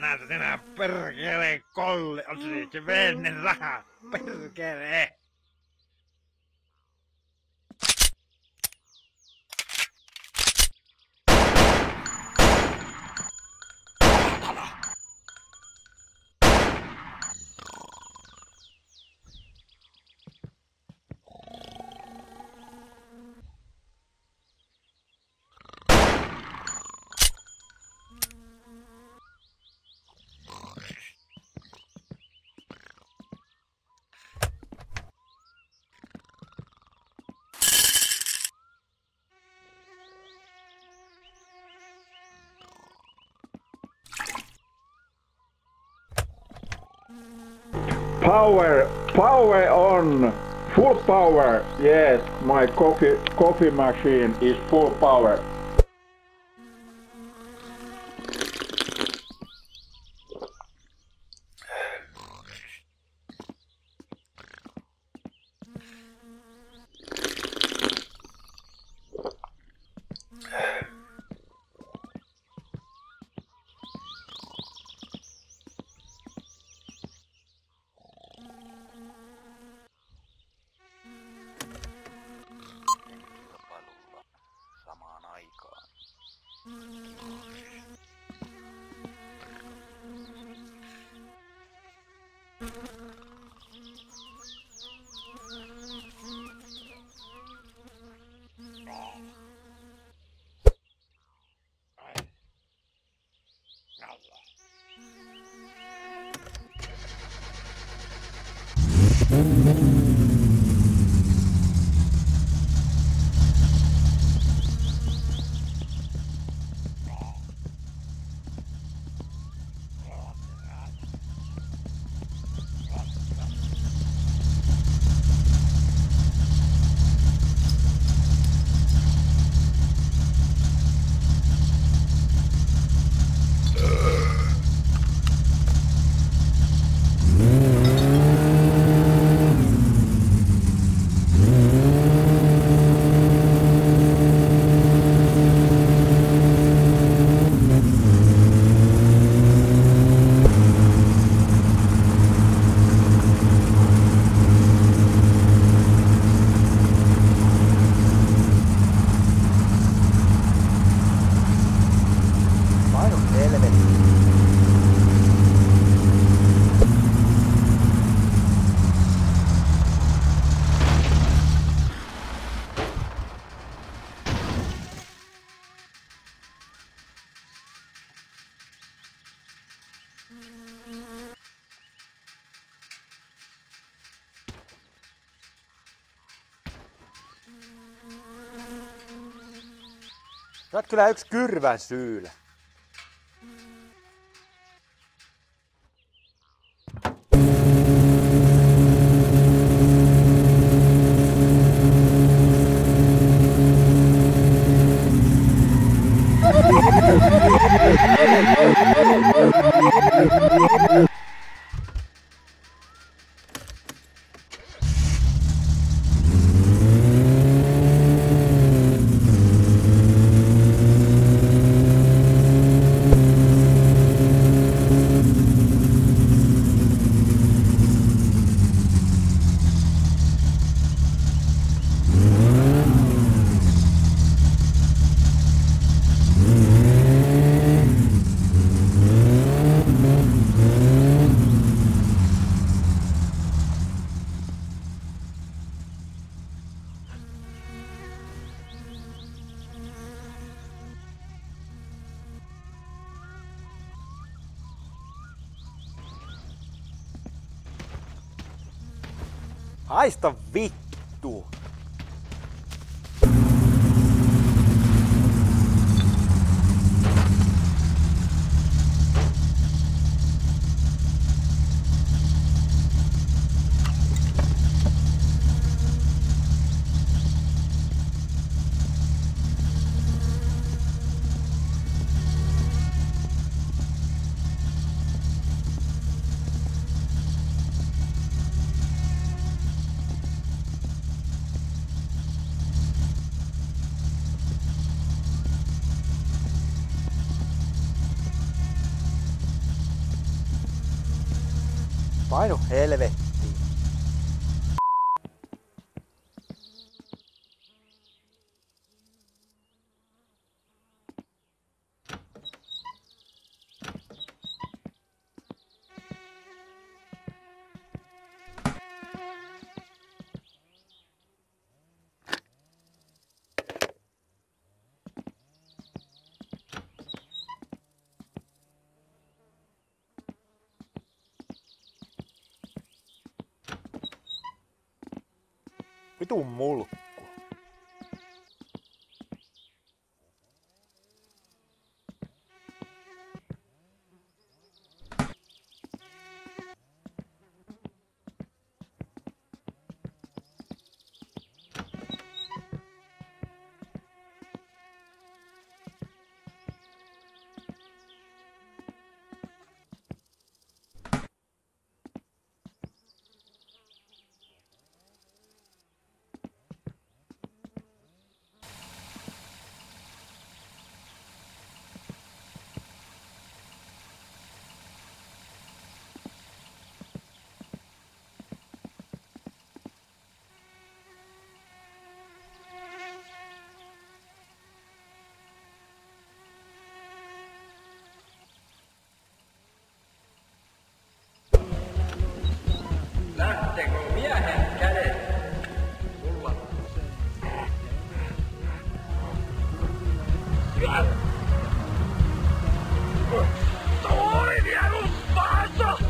näytetään perkelee kolle, on se veenne raha, perkelee. Power on, full power. Yes, my coffee machine is full power. Sä oot kyllä yks kyrvän syyllä. Haista vittu! Painu helvettiin. Vitu mulkku. Lähteekö miehen kädet? Mulla. Toinen jäljus päässä!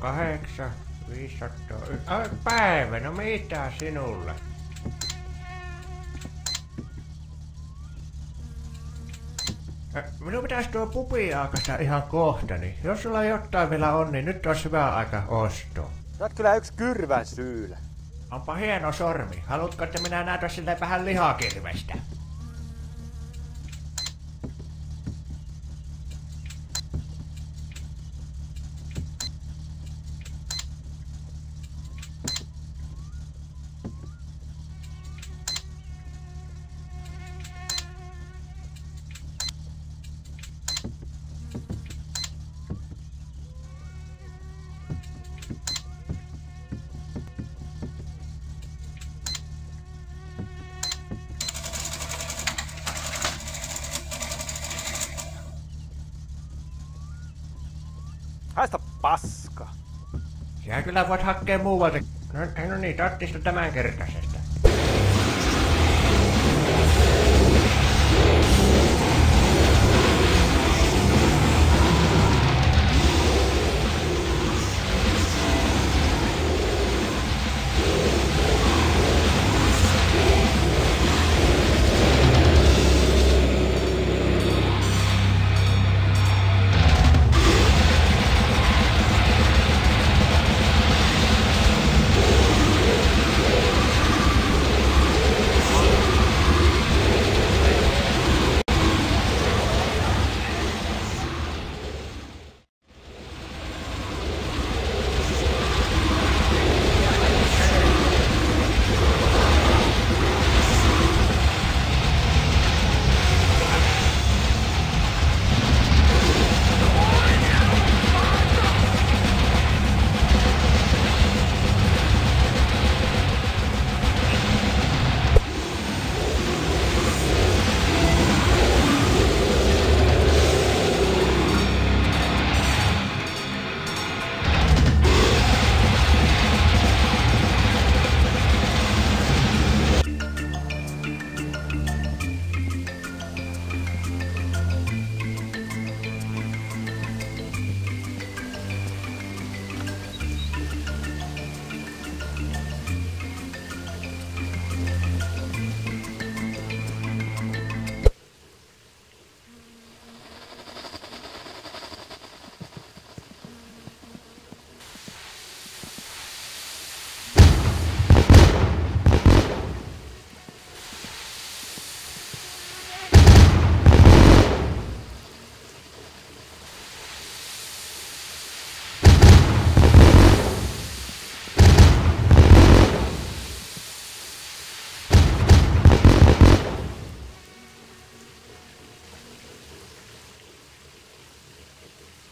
Kahdeksan, 500, päivä, no mitä sinulle? Minun pitäisi tuo pupi aikaista ihan kohta, niin jos sulla jotain vielä on, niin nyt olisi hyvä aika ostoa. Sä oot kyllä yksi kyrvän syylä. Onpa hieno sormi. Haluatko, että minä näytän sille vähän lihakirvestä? Haista paska. Siellä kyllä voit hakkeen muualta. No niin, tattista tämänkertaisesta.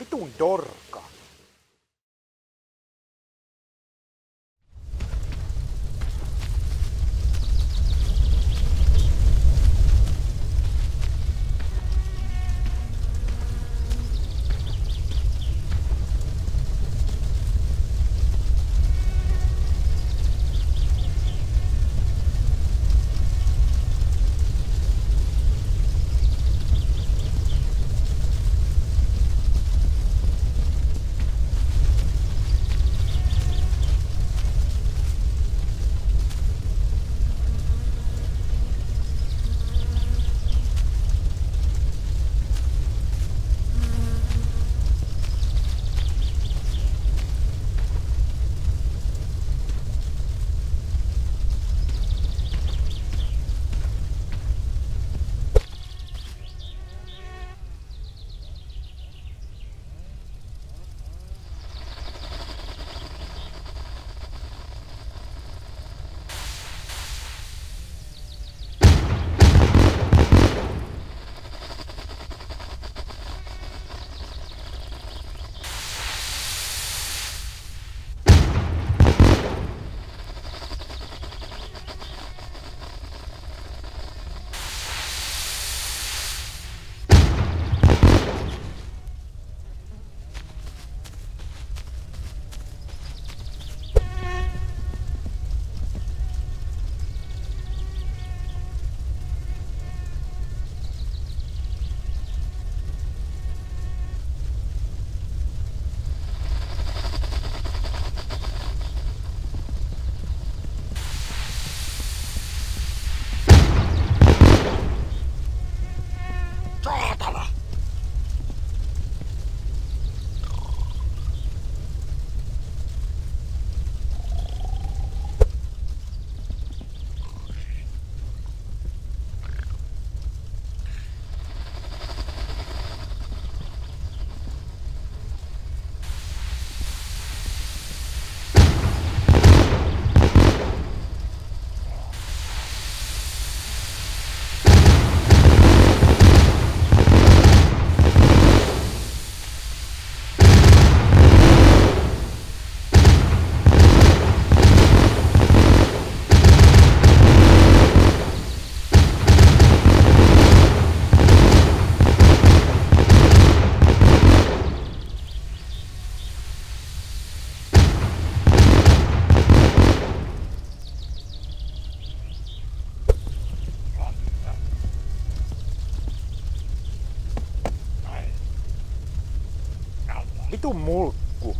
Vitun dorka. Vitun mulkku.